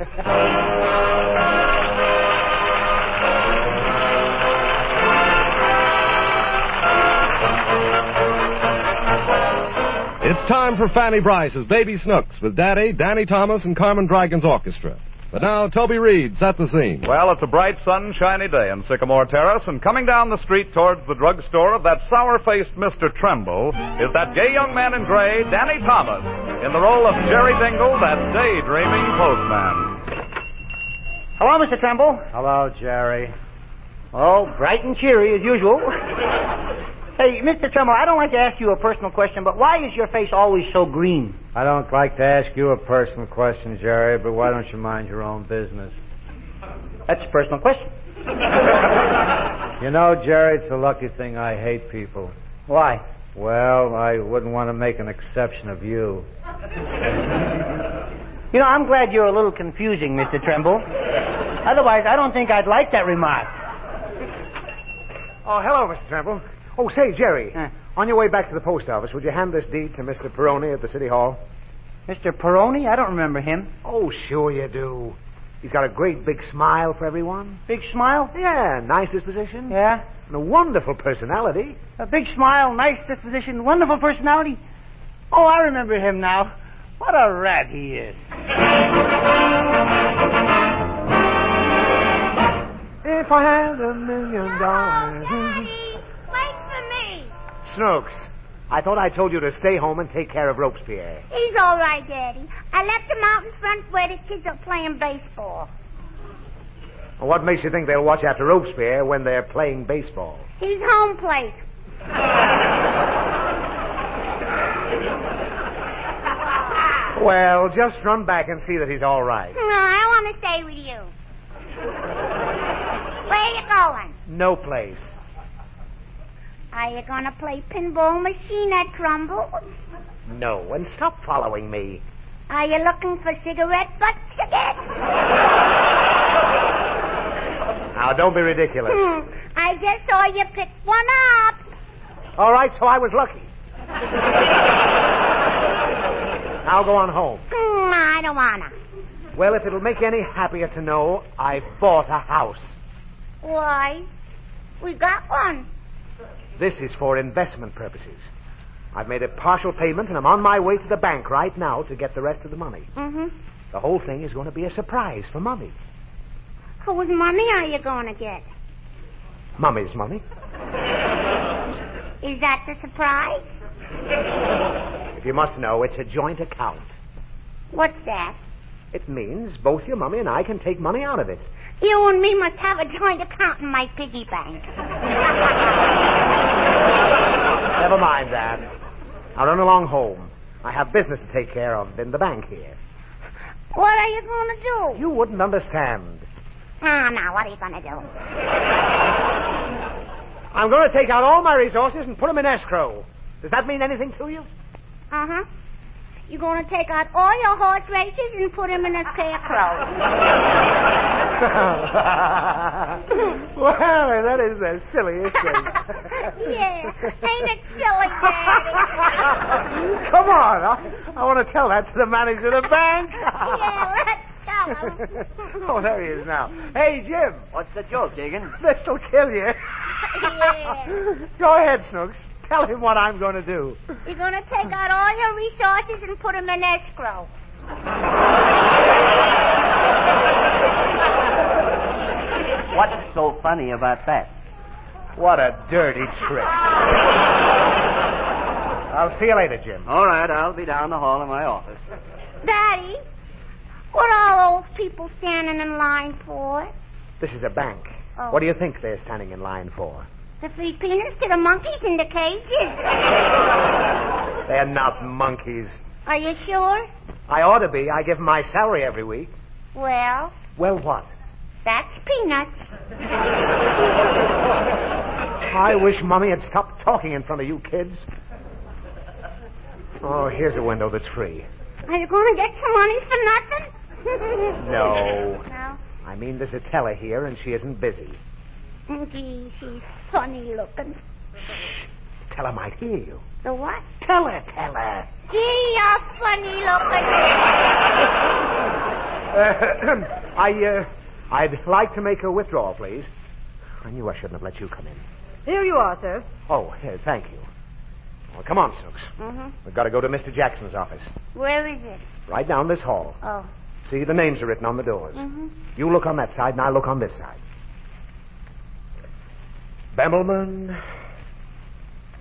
It's time for Fanny Brice's Baby Snooks with Daddy, Danny Thomas, and Carmen Dragon's orchestra. But now, Toby Reed, set the scene. Well, it's a bright, sunshiny day in Sycamore Terrace, and coming down the street towards the drugstore of that sour-faced Mr. Tremble is that gay young man in gray, Danny Thomas, in the role of Jerry Dingle, that daydreaming postman. Hello, Mr. Tremble. Hello, Jerry. Oh, bright and cheery as usual. Hey, Mr. Tremble, I don't like to ask you a personal question, but why is your face always so green? I don't like to ask you a personal question, Jerry, but why don't you mind your own business? That's a personal question. You know, Jerry, it's a lucky thing I hate people. Why? Well, I wouldn't want to make an exception of you. You know, I'm glad you're a little confusing, Mr. Tremble. Otherwise, I don't think I'd like that remark. Oh, hello, Mr. Tremble. Oh, say, Jerry, on your way back to the post office, would you hand this deed to Mr. Peroni at the City Hall? Mr. Peroni? I don't remember him. Oh, sure you do. He's got a great big smile for everyone. Big smile? Yeah, nice disposition. Yeah. And a wonderful personality. A big smile, nice disposition, wonderful personality? Oh, I remember him now. What a rat he is. If I had $1 million... Daddy! Snooks, I thought I told you to stay home and take care of Robespierre. He's all right, Daddy. I left him out in front where the kids are playing baseball. Well, what makes you think they'll watch after Robespierre when they're playing baseball? He's home plate. Well, just run back and see that he's all right. No, I want to stay with you. Where are you going? No place. Are you going to play pinball machine at Trumbull? No, and stop following me. Are you looking for cigarette butts again? Now, don't be ridiculous. I just saw you pick one up. All right, so I was lucky. Now go on home. I don't want to. Well, if it'll make you any happier to know, I bought a house. Why? We got one. This is for investment purposes. I've made a partial payment, and I'm on my way to the bank right now to get the rest of the money. Mm-hmm. The whole thing is going to be a surprise for Mummy. Whose money are you going to get? Mummy's money. Is that the surprise? If you must know, it's a joint account. What's that? It means both your Mummy and I can take money out of it. You and me must have a joint account in my piggy bank. Never mind that. I'll run along home. I have business to take care of in the bank here. What are you going to do? You wouldn't understand. Ah, now, what are you going to do? I'm going to take out all my resources and put them in escrow. Does that mean anything to you? Uh-huh. You're going to take out all your horse races and put them in a scarecrow. Well, that is the silliest thing. Yeah, ain't it silly, Daddy? Come on, I want to tell that to the manager of the bank. Yeah, let's tell him. Oh, there he is now. Hey, Jim. What's the joke, Deacon? This'll kill you. Yeah. Go ahead, Snooks. Tell him what I'm going to do. You're going to take out all your resources and put them in escrow. What's so funny about that? What a dirty trick. I'll see you later, Jim. All right, I'll be down the hall in my office. Daddy, what are all those people standing in line for? This is a bank. Oh. What do you think they're standing in line for? The free peanuts to the monkeys in the cages. They're not monkeys. Are you sure? I ought to be. I give them my salary every week. Well? Well, what? That's peanuts. I wish Mummy had stopped talking in front of you kids. Oh, here's a window that's free. Are you going to get some money for nothing? No. No? I mean, there's a teller here, and she isn't busy. Gee, she's funny looking. Shh. Teller might hear you. The what? Teller. Gee, you're funny looking. I'd like to make a withdrawal, please. I knew I shouldn't have let you come in. Here you are, sir. Oh, here, thank you. Well, come on, Snooks. Mm-hmm. We've got to go to Mr. Jackson's office. Where is it? Right down this hall. Oh. See, the names are written on the doors. Mm-hmm. You look on that side, and I'll look on this side. Bemelman.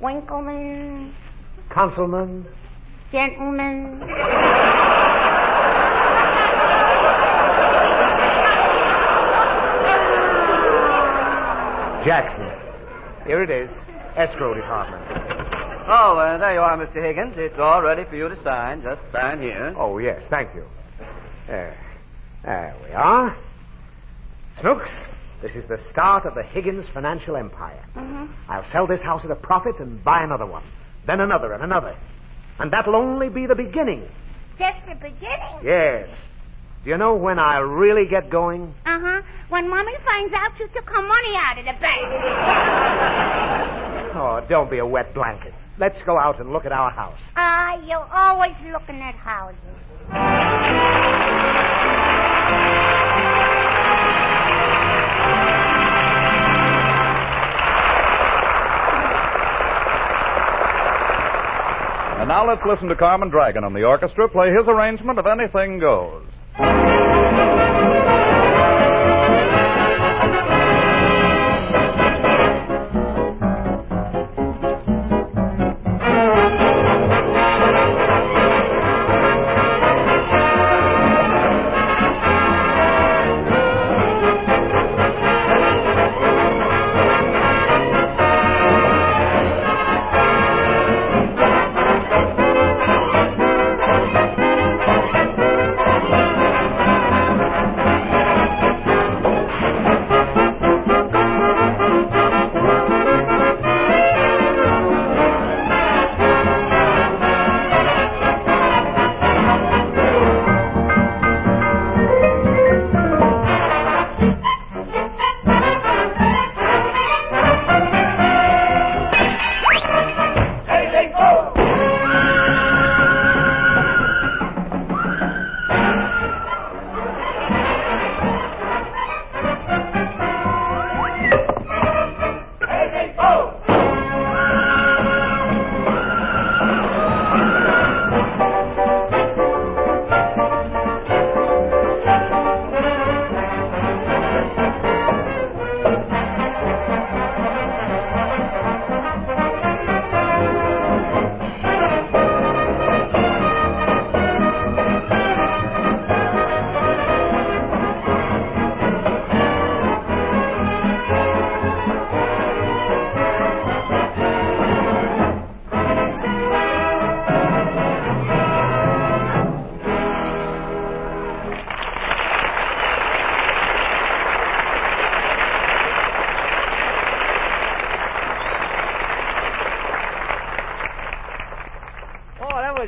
Winkleman. Councilman. Gentleman. Jackson. Here it is. Escrow department. Oh, there you are, Mr. Higgins. It's all ready for you to sign. Just sign here. Oh, yes, thank you. There we are. Snooks, this is the start of the Higgins financial empire. Mm-hmm. I'll sell this house at a profit and buy another one. Then another and another. And that'll only be the beginning. Just the beginning? Yes. Do you know when I'll really get going? Uh-huh. When Mommy finds out you took her money out of the bank. Oh, don't be a wet blanket. Let's go out and look at our house. You're always looking at houses. And now let's listen to Carmen Dragon and the orchestra play his arrangement of Anything Goes.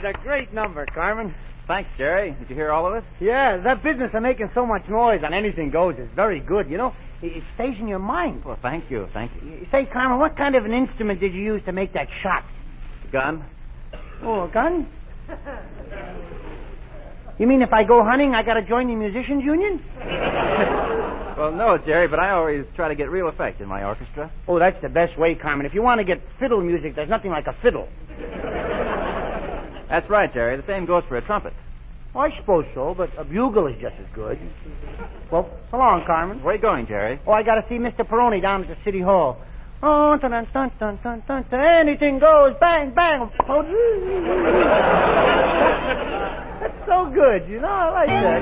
A great number, Carmen. Thanks, Jerry. Did you hear all of it? Yeah, that business of making so much noise on Anything Goes is very good, you know. It stays in your mind. Well, thank you, thank you. Say, Carmen, what kind of an instrument did you use to make that shot? A gun. Oh, a gun? You mean if I go hunting, I gotta join the musicians union? Well, no, Jerry, but I always try to get real effect in my orchestra. Oh, that's the best way, Carmen. If you want to get fiddle music, there's nothing like a fiddle. That's right, Jerry. The same goes for a trumpet. Well, I suppose so, but a bugle is just as good. Well, so long, Carmen. Where are you going, Jerry? Oh, I got to see Mr. Peroni down at the City Hall. Oh, dun dun dun dun dun dun. Anything goes. Bang, bang. That's so good, you know. I like that.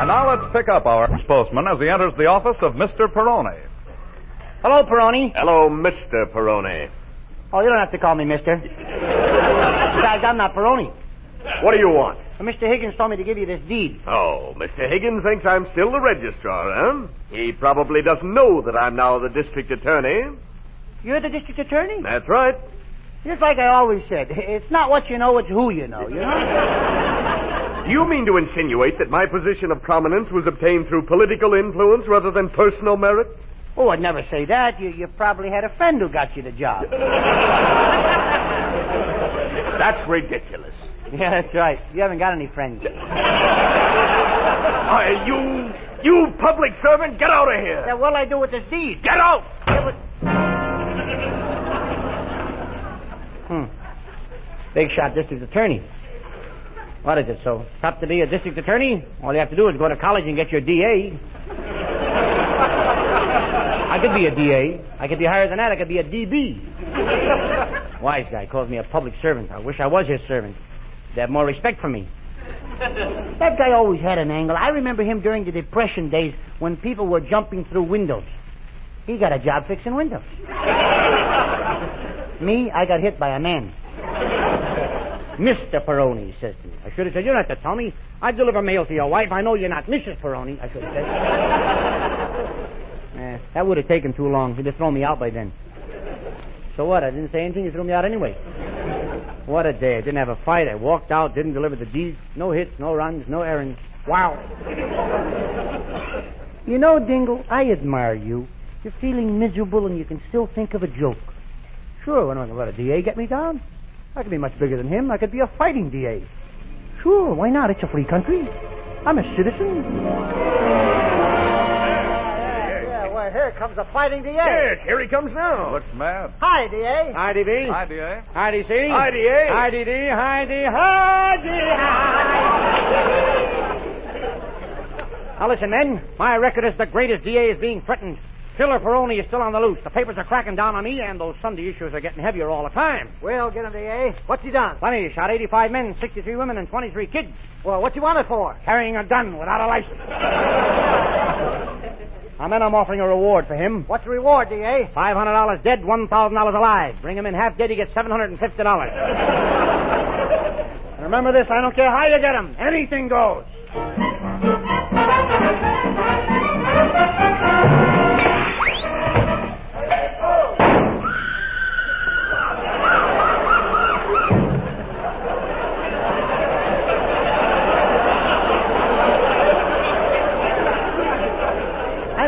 And now let's pick up our postman as he enters the office of Mr. Peroni. Hello, Peroni. Hello, Mr. Peroni. Oh, you don't have to call me mister. Besides, I'm not Peroni. What do you want? Well, Mr. Higgins told me to give you this deed. Oh, Mr. Higgins thinks I'm still the registrar, huh? He probably doesn't know that I'm now the district attorney. You're the district attorney? That's right. Just like I always said, it's not what you know, it's who you know, you know? You mean to insinuate that my position of prominence was obtained through political influence rather than personal merit? Oh, I'd never say that. You probably had a friend who got you the job. That's ridiculous. Yeah, that's right. You haven't got any friends. You public servant, get out of here. Now, what'll I do with this deed? Get out! Big shot district attorney. What is it, so? Tough to be a district attorney? All you have to do is go to college and get your DA. I could be a DA. I could be higher than that. I could be a DB. Wise guy calls me a public servant. I wish I was his servant. They'd have more respect for me. That guy always had an angle. I remember him during the Depression days when people were jumping through windows. He got a job fixing windows. Me, I got hit by a man. Mr. Peroni, he says to me. I should have said, you don't have to tell me. I deliver mail to your wife. I know you're not Mrs. Peroni. I should have said. That would have taken too long. He'd have thrown me out by then. So what? I didn't say anything. He threw me out anyway. What a day. I didn't have a fight. I walked out, didn't deliver the deeds. No hits, no runs, no errands. Wow. You know, Dingle, I admire you. You're feeling miserable and you can still think of a joke. Sure, I don't let a DA get me down. I could be much bigger than him. I could be a fighting DA. Sure, why not? It's a free country. I'm a citizen. Yeah, well, here comes a fighting DA. Yes, here he comes now. Looks mad. Hi, DA. Hi, DB. Hi, DA. Hi, DC. Hi, DA. Hi, DD. Hi, D. Hi, D. Hi. Now, listen, men. My record as the greatest DA is being threatened. Killer Peroni is still on the loose. The papers are cracking down on me, and those Sunday issues are getting heavier all the time. Well, get him, DA. What's he done? Funny, he shot 85 men, 63 women, and 23 kids. Well, what's he wanted for? Carrying a gun without a license. Now, men, I'm offering a reward for him. What's the reward, DA? $500 dead, $1,000 alive. Bring him in half dead, he gets $750. And remember this, I don't care how you get him. Anything goes.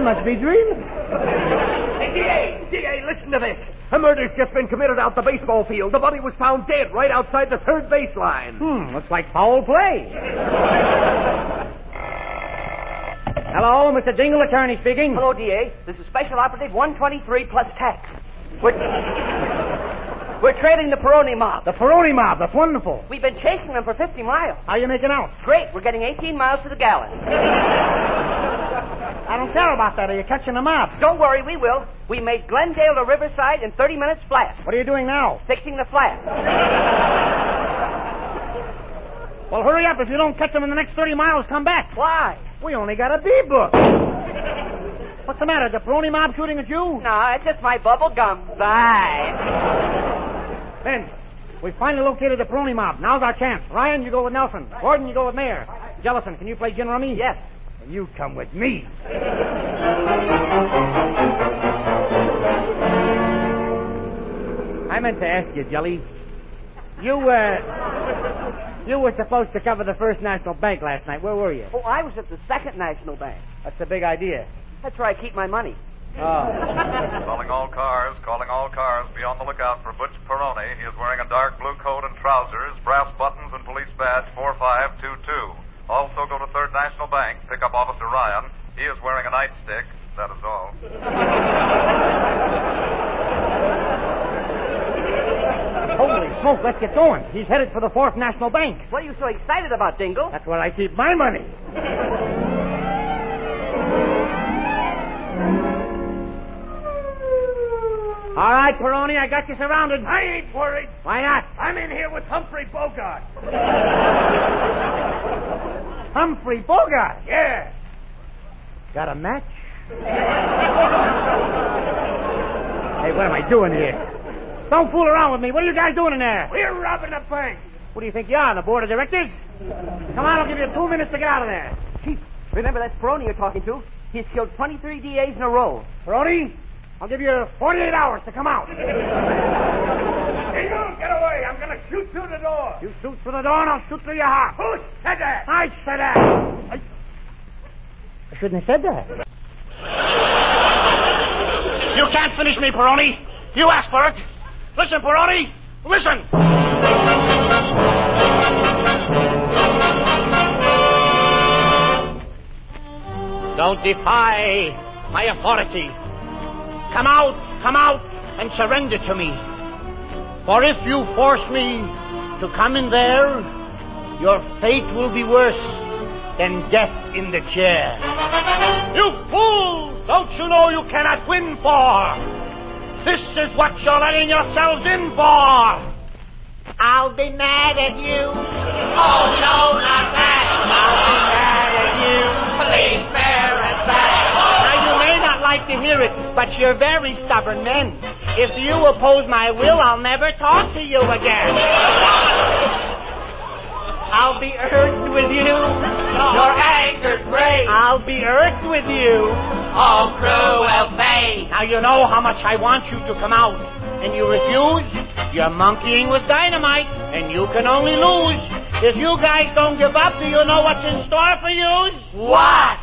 Must be dreaming. Hey, DA, listen to this. A murder's just been committed out the baseball field. The body was found dead right outside the third baseline. Looks like foul play. Hello, Mr. Dingle, attorney speaking. Hello, DA. This is Special Operative 123 plus tax. We're trailing the Peroni mob. The Peroni mob? That's wonderful. We've been chasing them for 50 miles. How are you making out? Great. We're getting 18 miles to the gallon. I don't care about that. Are you catching them up? Don't worry, we will. We made Glendale to Riverside in 30 minutes flat. What are you doing now? Fixing the flat. Well, hurry up. If you don't catch them in the next 30 miles, come back. Why? We only got a B-book. What's the matter? The Peroni mob shooting at you? No, it's just my bubble gum. Bye. Ben, we finally located the Peroni mob. Now's our chance. Ryan, you go with Nelson. Gordon, you go with Mayor. Jellison, can you play gin rummy? Yes. You come with me. I meant to ask you, Jelly. You were supposed to cover the First National Bank last night. Where were you? Oh, I was at the Second National Bank. That's the big idea. That's where I keep my money. Oh. Calling all cars, be on the lookout for Butch Peroni. He is wearing a dark blue coat and trousers, brass buttons, and police badge 4522. Also go to Third National Bank, pick up Officer Ryan. He is wearing a nightstick. That is all. Holy smoke, let's get going. He's headed for the Fourth National Bank. What are you so excited about, Dingle? That's where I keep my money. All right, Peroni, I got you surrounded. I ain't worried. Why not? I'm in here with Humphrey Bogart. Humphrey Bogart. Yeah. Got a match? Hey, what am I doing here? Don't fool around with me. What are you guys doing in there? We're robbing a bank. What do you think you are, the board of directors? Come on, I'll give you 2 minutes to get out of there. Chief, remember, that's Peroni you're talking to. He's killed 23 DAs in a row. Peroni, I'll give you 48 hours to come out. Hey, you, get away. I'm going to shoot through the door. You shoot through the door and I'll shoot through your heart. Who said that? I said that. I shouldn't have said that. You can't finish me, Peroni. You asked for it. Listen, Peroni. Listen. Don't defy my authority. Come out, and surrender to me. For if you force me to come in there, your fate will be worse than death in the chair. You fools! Don't you know you cannot win for? This is what you're letting yourselves in for. I'll be mad at you. Oh, no, not that. I'll be mad at you. Please bear it back. Now, you may not like to hear it, but you're very stubborn men. If you oppose my will, I'll never talk to you again. I'll be irked with you. Your anger's great. I'll be irked with you. Oh, cruel fate. Now, you know how much I want you to come out, and you refuse? You're monkeying with dynamite, and you can only lose. If you guys don't give up, do you know what's in store for yous? What?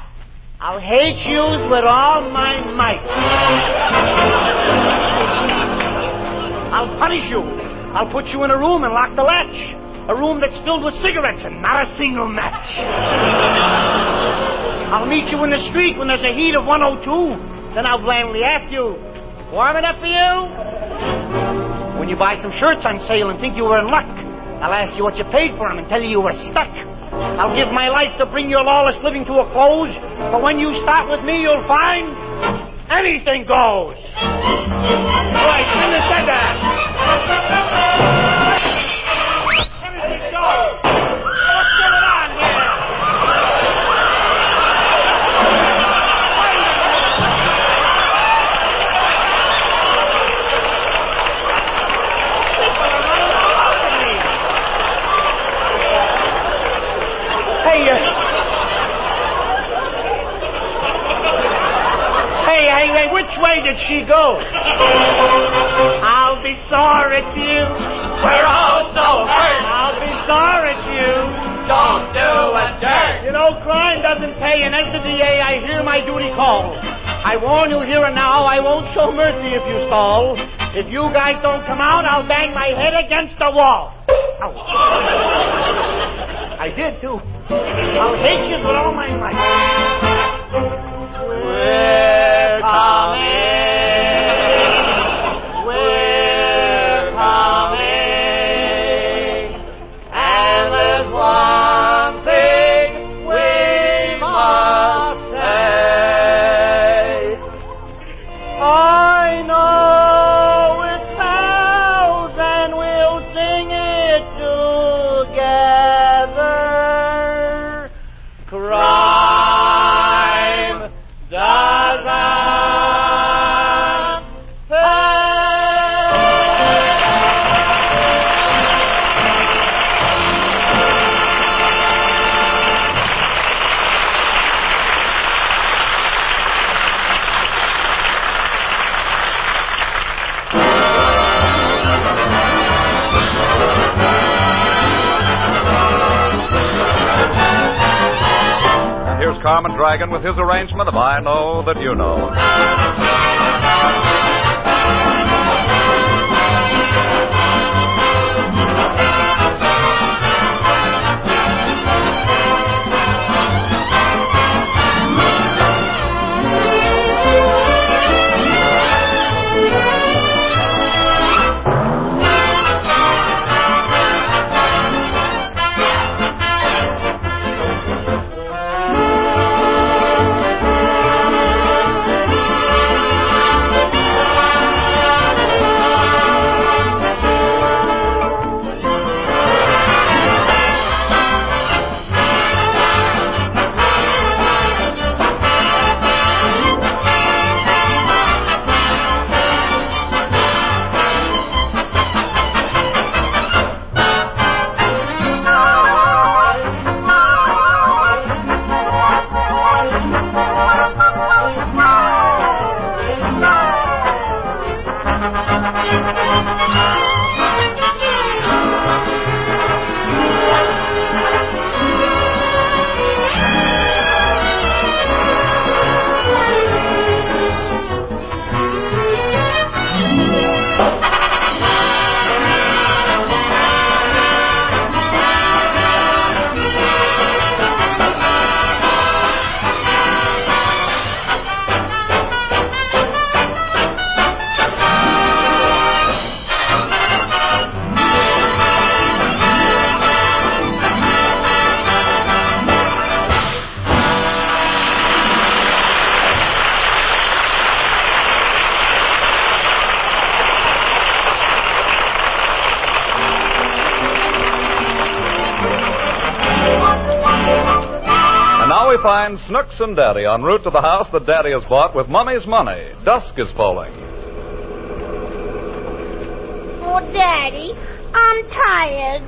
I'll hate yous with all my might. I'll punish you. I'll put you in a room and lock the latch. A room that's filled with cigarettes and not a single match. I'll meet you in the street when there's a heat of 102. Then I'll blandly ask you, warm it up for you? When you buy some shirts on sale and think you were in luck, I'll ask you what you paid for them and tell you you were stuck. I'll give my life to bring your lawless living to a close, but when you start with me, you'll find anything goes. All right, you said that. Anything goes. What's going on here? Hey, which way did she go? I'll be sorry at you. We're all so hurt. I'll be sorry at you. Don't do a dirt. You know, crime doesn't pay, and as the DA, I hear my duty call. I warn you here and now, I won't show mercy if you stall. If you guys don't come out, I'll bang my head against the wall. Ouch. I did, too. I'll hate you with all my might. We're coming, we're coming, and there's one thing we must say. I know it sounds, and we'll sing it together. Carmen Dragon with his arrangement of I Know That You Know. Now we find Snooks and Daddy en route to the house that Daddy has bought with Mummy's money. Dusk is falling. Oh, Daddy, I'm tired.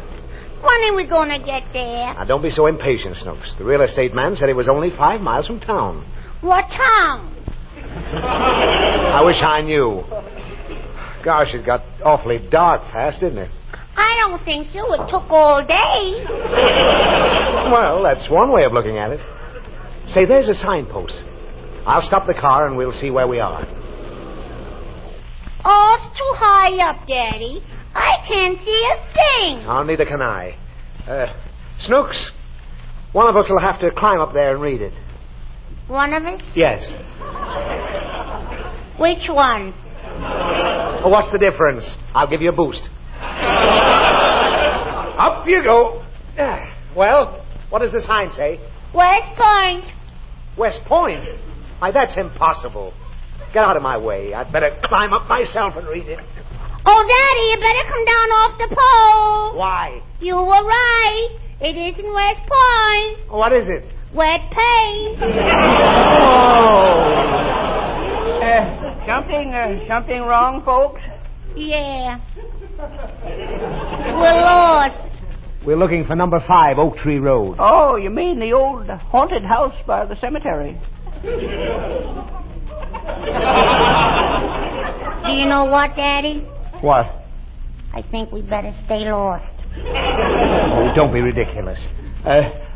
When are we going to get there? Now, don't be so impatient, Snooks. The real estate man said it was only 5 miles from town. What town? I wish I knew. Gosh, it got awfully dark fast, didn't it? I don't think so. It took all day. Well, that's one way of looking at it. Say, there's a signpost. I'll stop the car and we'll see where we are. Oh, it's too high up, Daddy. I can't see a thing. Oh, neither can I. Snooks, one of us will have to climb up there and read it. One of us? Yes. Which one? Oh, what's the difference? I'll give you a boost. Up you go. Well, what does the sign say? West Point. West Point? Why, that's impossible. Get out of my way. I'd better climb up myself and read it. Oh, Daddy, you better come down off the pole. Why? You were right. It isn't West Point. What is it? Wet paint. Oh. Something wrong, folks? Yeah. We're lost. We're looking for number 5, Oak Tree Road. Oh, you mean the old haunted house by the cemetery. Do you know what, Daddy? What? I think we better stay lost. Oh, don't be ridiculous.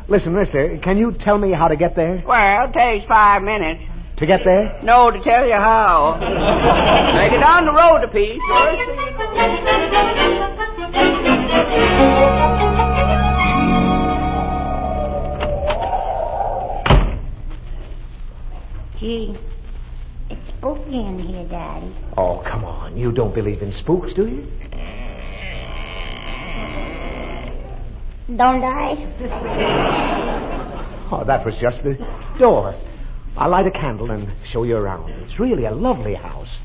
Listen, mister, can you tell me how to get there? Well, it takes 5 minutes. To get there? No, to tell you how. Now, get down the road a piece. Gee, it's spooky in here, Daddy. Oh, come on. You don't believe in spooks, do you? Don't I? Oh, that was just the door. I'll light a candle and show you around. It's really a lovely house.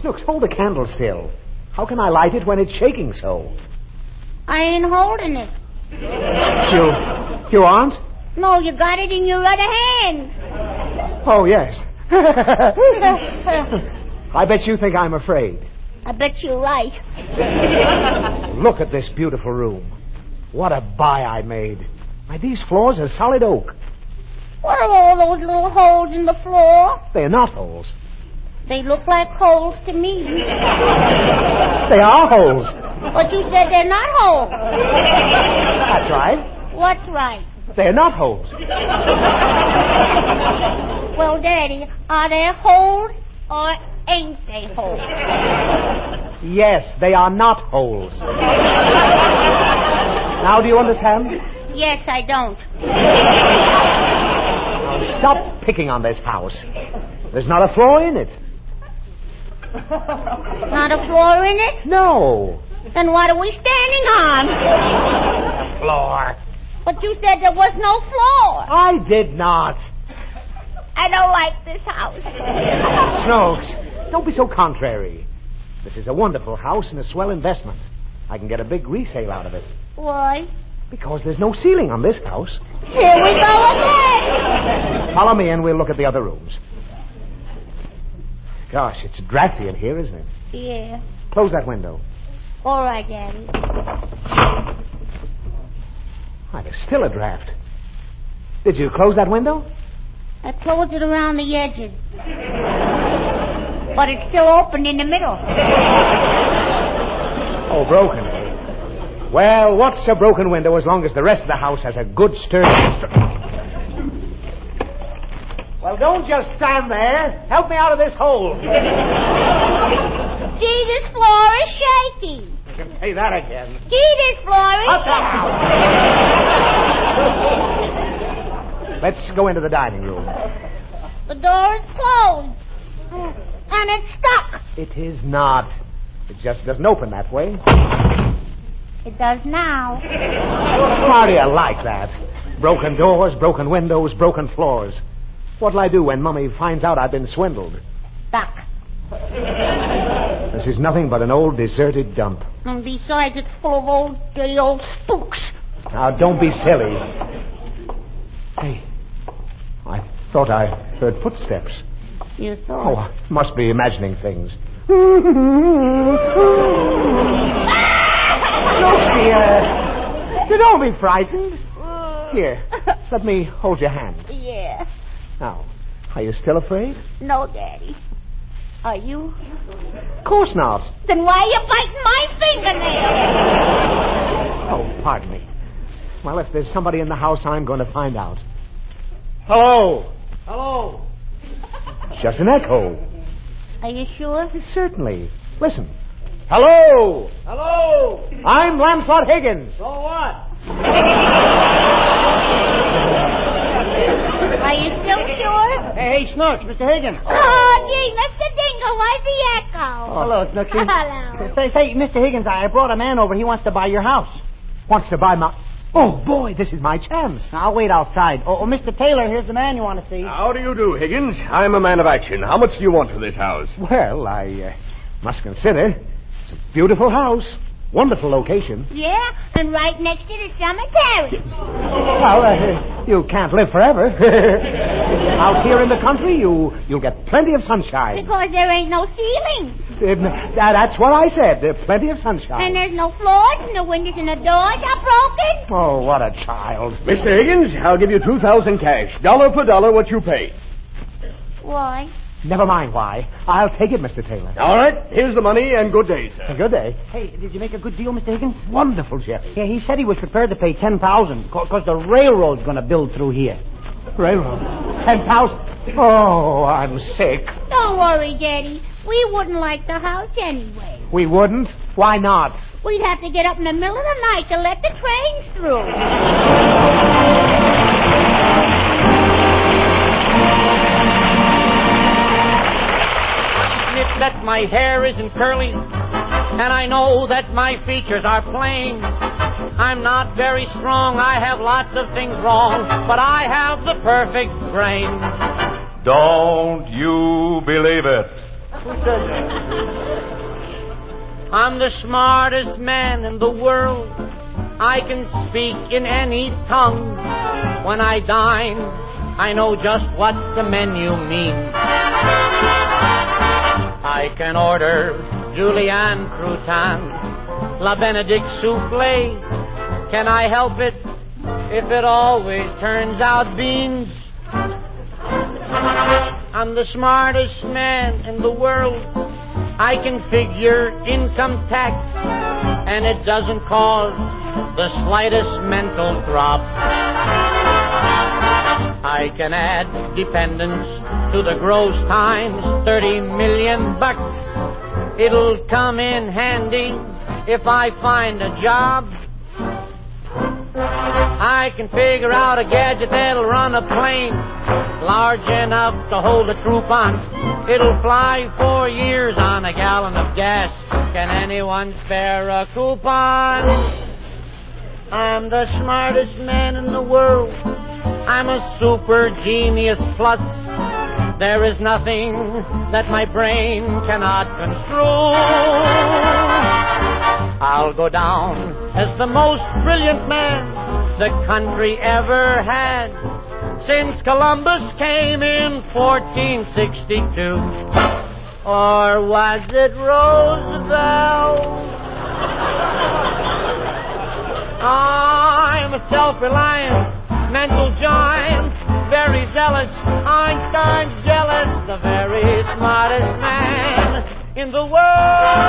Snooks, hold the candle still. How can I light it when it's shaking so? I ain't holding it. You aren't? No, you got it in your other hand. Oh, yes. I bet you think I'm afraid. I bet you're right. Look at this beautiful room. What a buy I made. Why, these floors are solid oak. What are all those little holes in the floor? They're not holes. They look like holes to me. They are holes. But you said they're not holes. That's right. What's right? They're not holes. Well, Daddy, are they holes or ain't they holes? Yes, they are not holes. Now, do you understand? Yes, I don't. Now, stop picking on this house. There's not a floor in it. Not a floor in it? No. Then what are we standing on? The floor. But you said there was no floor. I did not. I don't like this house. Snooks, don't be so contrary. This is a wonderful house and a swell investment. I can get a big resale out of it. Why? Because there's no ceiling on this house. Here we go again. Follow me and we'll look at the other rooms. Gosh, it's drafty in here, isn't it? Yeah. Close that window. All right, Daddy. Why, there's still a draft. Did you close that window? I closed it around the edges. But it's still open in the middle. Oh, broken. Well, what's a broken window as long as the rest of the house has a good stern... Well, don't just stand there. Help me out of this hole. Gee, this floor is shaky. You can say that again. Gee, this floor is shaky. Let's go into the dining room. The door is closed. And it's stuck. It is not. It just doesn't open that way. It does now. How do you like that? Broken doors, broken windows, broken floors. What'll I do when Mummy finds out I've been swindled? Stuck. This is nothing but an old deserted dump. And besides, it's full of old dirty old spooks. Now, don't be silly. Hey, I thought I heard footsteps. You thought? Oh, I must be imagining things. Don't be frightened. Here, let me hold your hand. Yes. Now, are you still afraid? No, Daddy. Are you? Of course not. Then why are you biting my fingernail? Oh, pardon me. Well, if there's somebody in the house, I'm going to find out. Hello. Hello. Just an echo. Are you sure? Certainly. Listen. Hello. Hello. I'm Lancelot Higgins. So what? Are you still sure? Hey, Snooks, Mr. Higgins. Oh, gee, Mr. Dingle, why the echo? Oh. Hello, Snooks. Hello. Say, Mr. Higgins, I brought a man over. He wants to buy your house. Wants to buy my... Oh, boy, this is my chance. I'll wait outside. Oh, Mr. Taylor, here's the man you want to see. How do you do, Higgins? I'm a man of action. How much do you want for this house? Well, I must consider. It's a beautiful house. Wonderful location. Yeah, and right next to the summer terrace. Well, you can't live forever. Out here in the country, you'll get plenty of sunshine. Because there ain't no ceiling. That's what I said. There's plenty of sunshine. And there's no floors, and the windows and the doors are broken. Oh, what a child. Mr. Higgins, I'll give you $2,000 cash. Dollar for dollar what you pay. Why? Never mind why. I'll take it, Mr. Taylor. All right. Here's the money, and good day, sir. Good day. Hey, did you make a good deal, Mr. Higgins? Wonderful, Jerry. Yeah, he said he was prepared to pay $10,000 because the railroad's going to build through here. Railroad? $10,000? Oh, I'm sick. Don't worry, Daddy. We wouldn't like the house anyway. We wouldn't? Why not? We'd have to get up in the middle of the night to let the trains through. That my hair isn't curly, and I know that my features are plain. I'm not very strong, I have lots of things wrong, but I have the perfect brain. Don't you believe it? Who says that? I'm the smartest man in the world. I can speak in any tongue. When I dine, I know just what the menu means. I can order julienne croutons, la benedict soufflé. Can I help it if it always turns out beans? I'm the smartest man in the world. I can figure income tax, and it doesn't cause the slightest mental drop. I can add dependence to the gross times $30 million. It'll come in handy if I find a job. I can figure out a gadget that'll run a plane large enough to hold a troop on. It'll fly 4 years on a gallon of gas. Can anyone spare a coupon? I'm the smartest man in the world. I'm a super genius plus. There is nothing that my brain cannot construe. I'll go down as the most brilliant man the country ever had since Columbus came in 1462. Or was it Roosevelt? I'm a self-reliant mental giant. Very zealous, Einstein's jealous, the very smartest man in the world.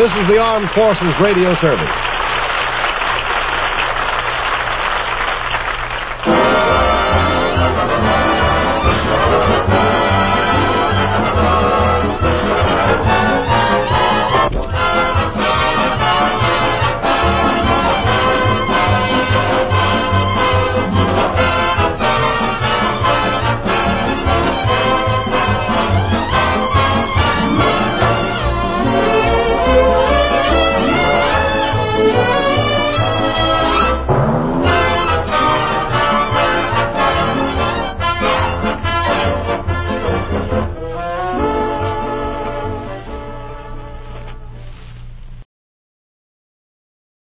This is the Armed Forces Radio Service.